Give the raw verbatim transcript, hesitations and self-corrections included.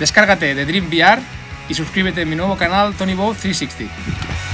Descárgate de DreamVR y suscríbete a mi nuevo canal Toni Bou trescientos sesenta.